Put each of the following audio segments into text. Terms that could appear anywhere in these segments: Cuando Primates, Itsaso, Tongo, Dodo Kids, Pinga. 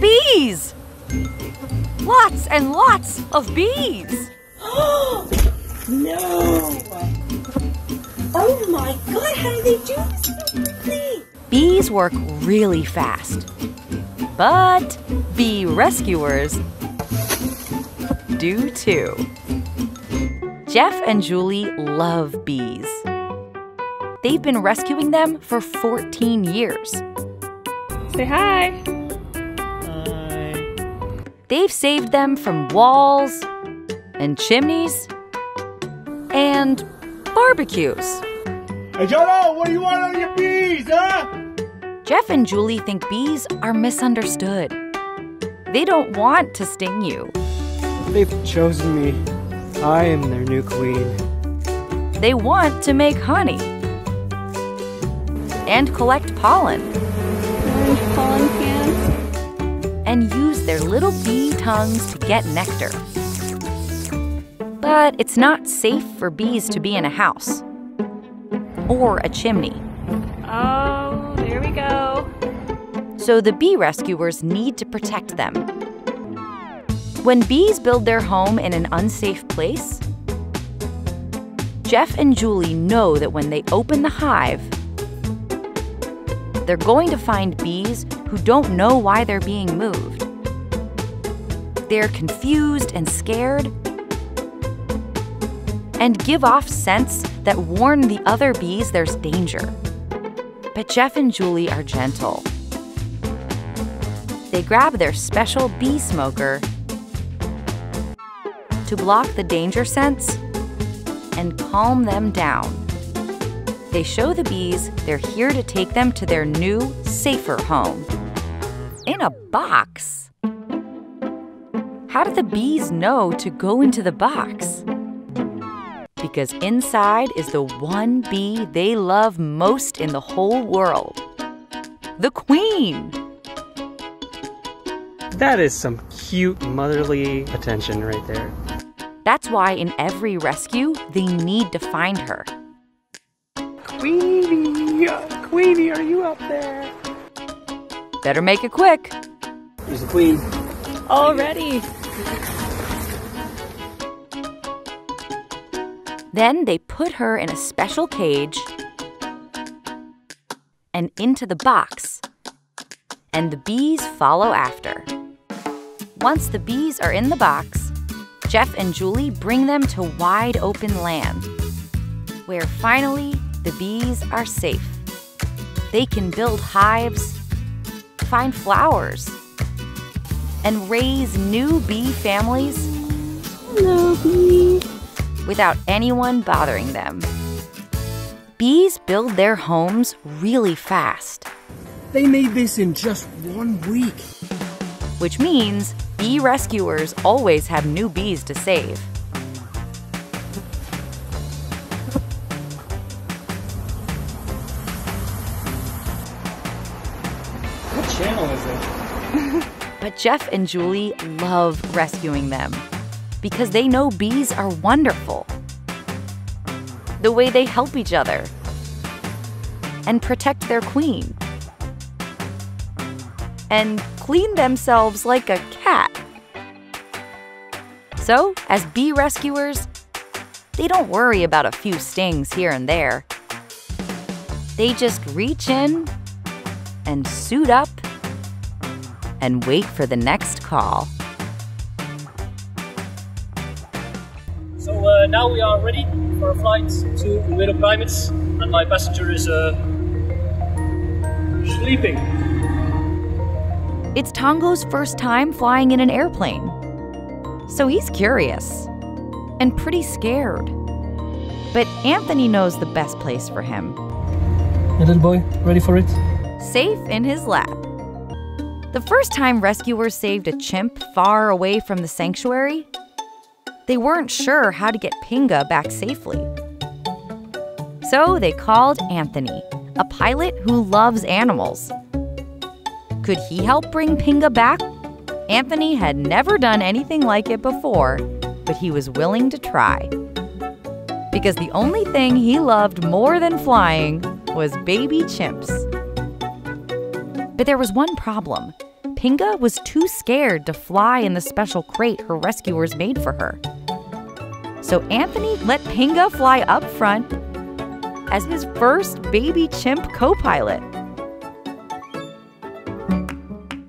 Bees! Lots and lots of bees! Oh! No! Oh my God, how do they do this so quickly? Bees work really fast. But bee rescuers do too. Jeff and Julie love bees. They've been rescuing them for 14 years. Say hi. Hi. They've saved them from walls and chimneys and barbecues. Hey, Jodo, what do you want out of your bees, huh? Jeff and Julie think bees are misunderstood. They don't want to sting you. They've chosen me. I am their new queen. They want to make honey and collect pollen. Orange pollen cans. And use their little bee tongues to get nectar. But it's not safe for bees to be in a house or a chimney. Oh, there we go. So the bee rescuers need to protect them. When bees build their home in an unsafe place, Jeff and Julie know that when they open the hive, they're going to find bees who don't know why they're being moved. They're confused and scared and give off scents that warn the other bees there's danger. But Jeff and Julie are gentle. They grab their special bee smoker to block the danger scents and calm them down. They show the bees they're here to take them to their new, safer home. In a box. How do the bees know to go into the box? Because inside is the one bee they love most in the whole world. The queen! That is some cute motherly attention right there. That's why in every rescue, they need to find her. Queenie! Queenie, are you out there? Better make it quick. Here's the queen. Already! Then they put her in a special cage and into the box, and the bees follow after. Once the bees are in the box, Jeff and Julie bring them to wide open land, where finally the bees are safe. They can build hives, find flowers, and raise new bee families. Hello, bees. Without anyone bothering them. Bees build their homes really fast. They made this in just 1 week. Which means bee rescuers always have new bees to save. What channel is it? But Jeff and Julie love rescuing them. Because they know bees are wonderful. The way they help each other and protect their queen and clean themselves like a cat. So, as bee rescuers, they don't worry about a few stings here and there. They just reach in and suit up and wait for the next call. Now we are ready for a flight to Cuando Primates, and my passenger is sleeping. It's Tongo's first time flying in an airplane, so he's curious and pretty scared. But Anthony knows the best place for him. Hey, little boy, ready for it? Safe in his lap. The first time rescuers saved a chimp far away from the sanctuary, they weren't sure how to get Pinga back safely. So they called Anthony, a pilot who loves animals. Could he help bring Pinga back? Anthony had never done anything like it before, but he was willing to try. Because the only thing he loved more than flying was baby chimps. But there was one problem. Pinga was too scared to fly in the special crate her rescuers made for her. So Anthony let Pinga fly up front as his first baby chimp co-pilot.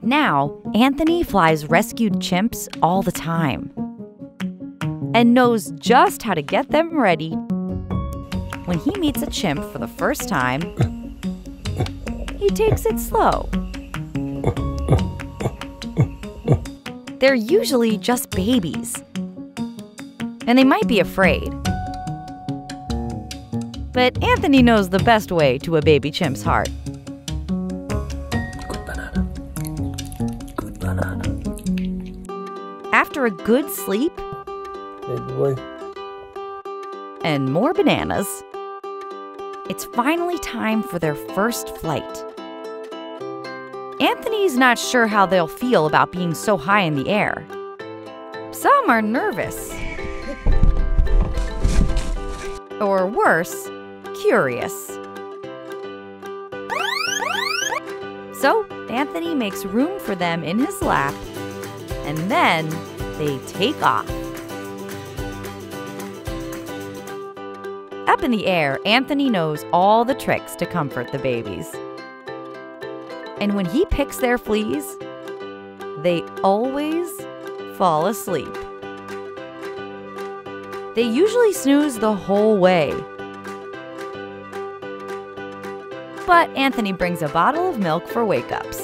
Now, Anthony flies rescued chimps all the time and knows just how to get them ready when he meets a chimp for the first time. He takes it slow. They're usually just babies, and they might be afraid. But Anthony knows the best way to a baby chimp's heart. Good banana. Good banana. After a good sleep, good boy, and more bananas, it's finally time for their first flight. Anthony's not sure how they'll feel about being so high in the air. Some are nervous, or worse, curious. So Anthony makes room for them in his lap, and then they take off. Up in the air, Anthony knows all the tricks to comfort the babies. And when he picks their fleas, they always fall asleep. They usually snooze the whole way. But Anthony brings a bottle of milk for wake-ups.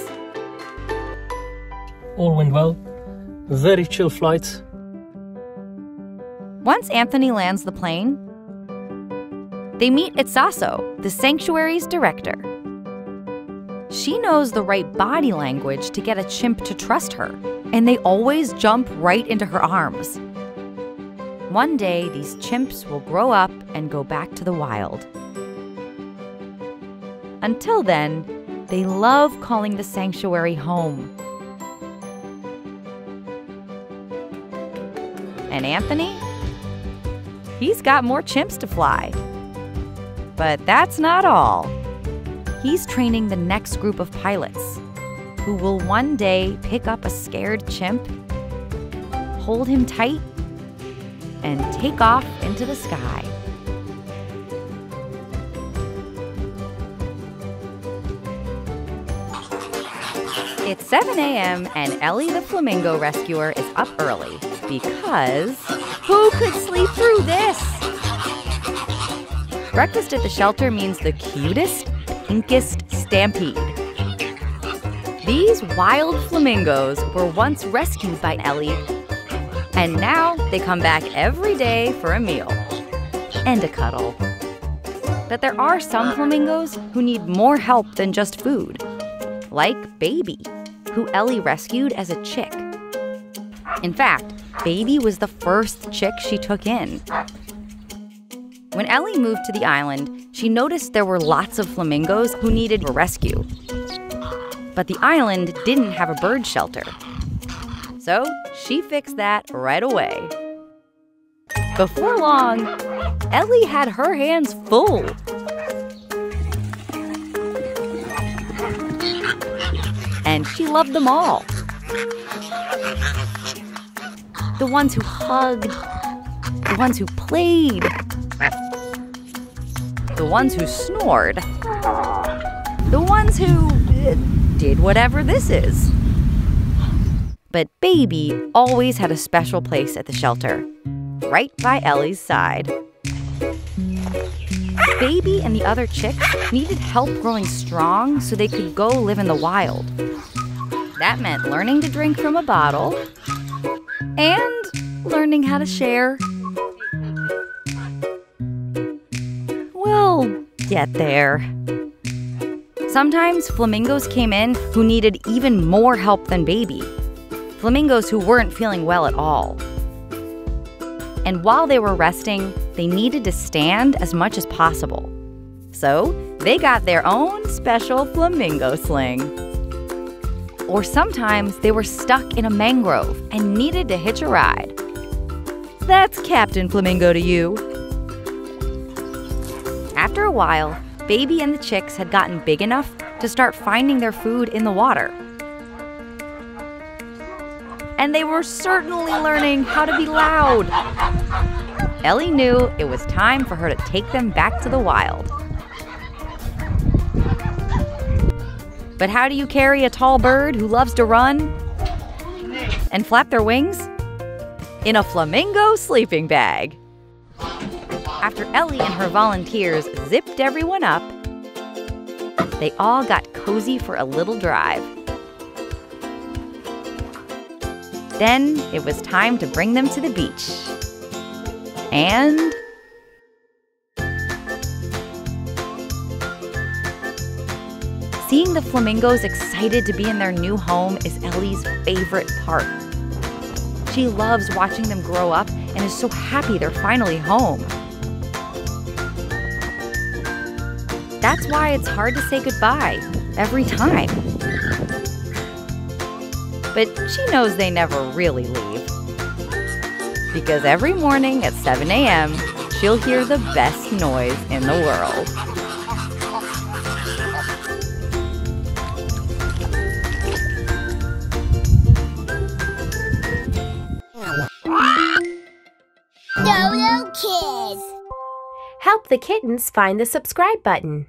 All went well. Very chill flights. Once Anthony lands the plane, they meet Itsaso, the sanctuary's director. She knows the right body language to get a chimp to trust her, and they always jump right into her arms. One day, these chimps will grow up and go back to the wild. Until then, they love calling the sanctuary home. And Anthony? He's got more chimps to fly. But that's not all. He's training the next group of pilots, who will one day pick up a scared chimp, hold him tight, and take off into the sky. It's 7 a.m. and Ellie the flamingo rescuer is up early because who could sleep through this? Breakfast at the shelter means the cutest, pinkest stampede. These wild flamingos were once rescued by Ellie, and now they come back every day for a meal and a cuddle. But there are some flamingos who need more help than just food, like Baby, who Ellie rescued as a chick. In fact, Baby was the first chick she took in. When Ellie moved to the island, she noticed there were lots of flamingos who needed a rescue. But the island didn't have a bird shelter. So she fixed that right away. Before long, Ellie had her hands full. And she loved them all. The ones who hugged, the ones who played, the ones who snored, the ones who did whatever this is. But Baby always had a special place at the shelter, right by Ellie's side. Baby and the other chicks needed help growing strong so they could go live in the wild. That meant learning to drink from a bottle and learning how to share. Get there. Sometimes flamingos came in who needed even more help than Baby. Flamingos who weren't feeling well at all. And while they were resting, they needed to stand as much as possible. So they got their own special flamingo sling. Or sometimes they were stuck in a mangrove and needed to hitch a ride. That's Captain Flamingo to you. After a while, Baby and the chicks had gotten big enough to start finding their food in the water. and they were certainly learning how to be loud. Ellie knew it was time for her to take them back to the wild. But how do you carry a tall bird who loves to run and flap their wings? In a flamingo sleeping bag. After Ellie and her volunteers zipped everyone up, they all got cozy for a little drive. Then it was time to bring them to the beach. And seeing the flamingos excited to be in their new home is Ellie's favorite part. She loves watching them grow up and is so happy they're finally home. That's why it's hard to say goodbye every time. But she knows they never really leave. Because every morning at 7 a.m., she'll hear the best noise in the world. Dodo Kids. Help the kittens find the subscribe button.